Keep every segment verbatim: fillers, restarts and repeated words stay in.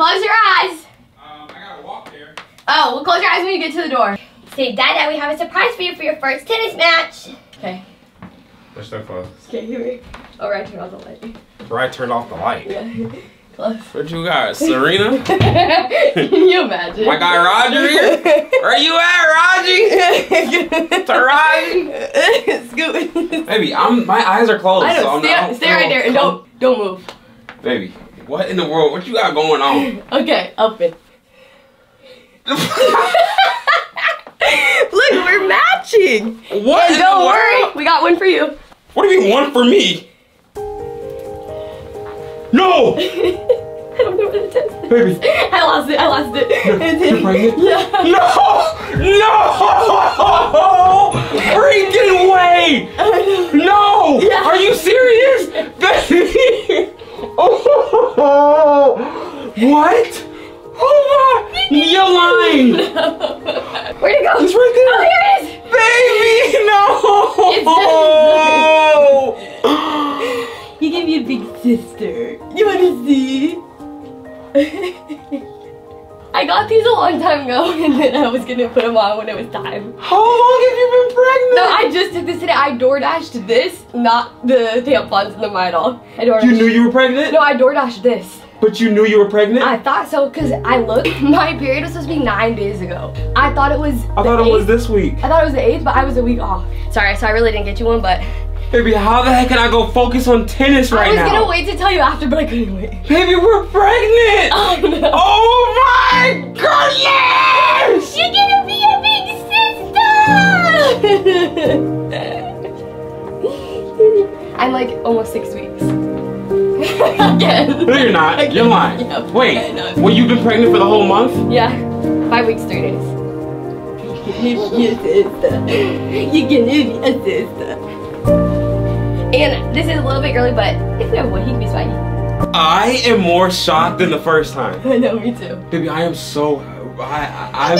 Close your eyes. Um, I gotta walk there. Oh, well, close your eyes when you get to the door. Say, Dada, we have a surprise for you for your first tennis match. Okay. Push that close. Okay, here we go. Oh, right, turn off the light. Right, turn off the light. Yeah. Close. What you got, Serena? Can you imagine? My guy Roger here? Where you at, Roger? Taraji? Scoot. Baby, I'm, my eyes are closed. I know, so stay, I'm not, stay right there and don't, don't move. Baby, what in the world? What you got going on? Okay, open. Look, we're matching. What? And don't worry, we got one for you. What do you mean one for me? No! I don't know what it is. Baby. I lost it, I lost it. You're, you're pregnant? Yeah. No! No! Freaking way! No! Yeah. Are you serious? Baby! Oh! What? Oh my! You're lying! No. Where'd it go? It's right there! Oh, here it is! Baby, no! It's so he gave me a big sister. You wanna see? I got these a long time ago and then I was gonna put them on when it was time. How long have you been pregnant? No, I just took this today. I DoorDashed this, not the tampons and the Midol. I DoorDashed. You knew you were pregnant? No, I DoorDashed this. But you knew you were pregnant? I thought so, because I looked. My period was supposed to be nine days ago. I thought it was I thought eighth. It was this week. I thought it was the eighth, but I was a week off. Sorry, so I really didn't get you one, but... Baby, how the heck can I go focus on tennis right now? I was going to wait to tell you after, but I couldn't wait. Baby, we're pregnant! Oh, no. Oh my goodness! You're going to be a big sister! I'm like almost six weeks. Again. No, you're not. Again. You're lying. Yeah. Wait. No, well, you've been pregnant for the whole month? Yeah. Five weeks, three days. You're gonna be a sister. You're gonna be a sister. And this is a little bit early, but if we have one, he can be spiky. I am more shocked than the first time. I know, me too. Baby, I am so... I, I, I'm,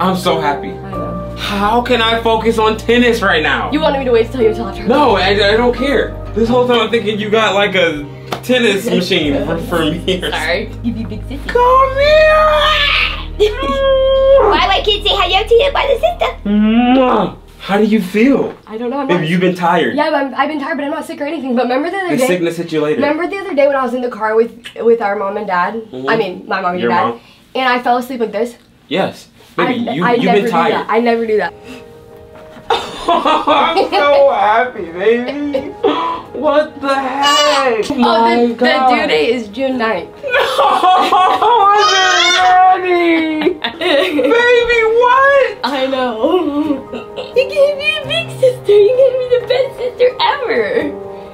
I'm so happy. I know. How can I focus on tennis right now? You wanted me to wait until you until after. No, I, I don't care. This whole time I'm thinking you got like a tennis machine from here. Sorry, you be big sissy. Come here! Why my kids say hello to you by the sister? How do you feel? I don't know. I'm not, you've been tired. Yeah, but I'm, I've been tired, but I'm not sick or anything. But remember the other the day? The sickness hit you later. Remember the other day when I was in the car with with our mom and dad? Mm-hmm. I mean, my mom and your dad. Mom. And I fell asleep like this. Yes, baby, I, you, I you've never been tired. Do that. I never do that. I'm so happy, baby. What the heck? Oh, my the, God. The due date is June ninth. No, I'm ready. Baby, what? I know. You gave me a big sister. You gave me the best sister ever.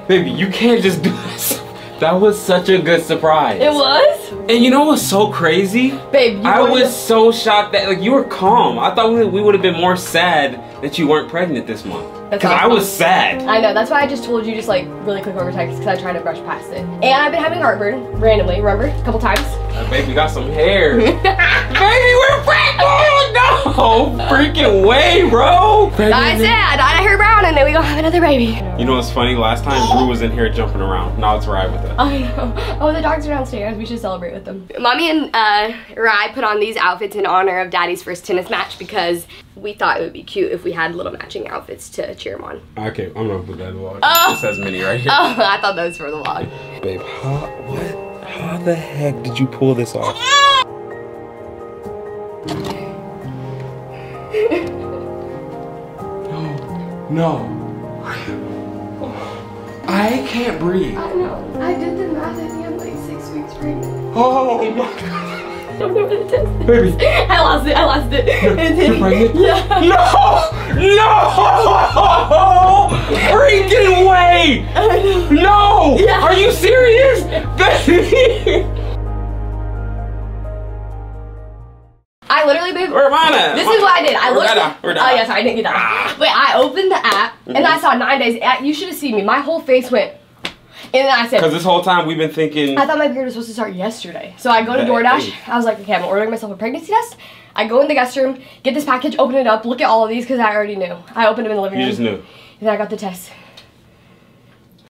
Baby, you can't just do this. That was such a good surprise. It was? And you know what's so crazy? Babe, you I was to... so shocked that like you were calm. I thought we, we would have been more sad that you weren't pregnant this month. Because awesome. I was sad. I know, that's why I just told you just like really quick over text because I tried to brush past it. And I've been having heartburn randomly, remember? A couple times. That baby got some hair. Baby, we're pregnant! Oh, no! Freaking way, bro! Pregnant. I said, I dyed her brown and then we gonna have another baby. You know what's funny? Last time Drew was in here jumping around. Now it's Rye with us. I know. Oh, the dogs are downstairs. We should celebrate with them. Mommy and uh, Rye put on these outfits in honor of Daddy's first tennis match because we thought it would be cute if we had little matching outfits to cheer him on. Okay, I'm gonna put that in the vlog. Oh. This has mini right here. Oh, I thought that was for the vlog. Babe, how, what, how the heck did you pull this off? No, no. I can't breathe. I know. I did the math and I'm like six weeks pregnant. Oh my God. I don't know what it is. Baby. I lost it, I lost it. You're, you're pregnant? Yeah. No! No! Freaking way! No! Yeah. Are you serious? Baby! I literally, babe. Hermana. This is what I did. I looked. At, oh, yeah, sorry, I didn't get that. Wait, I opened the app and I saw nine days. You should have seen me. My whole face went. And then I said, because this whole time we've been thinking. I thought my period was supposed to start yesterday. So I go to DoorDash. I was like, okay, I'm ordering myself a pregnancy test. I go in the guest room, get this package, open it up, look at all of these because I already knew. I opened them in the living room. You just knew. And then I got the test.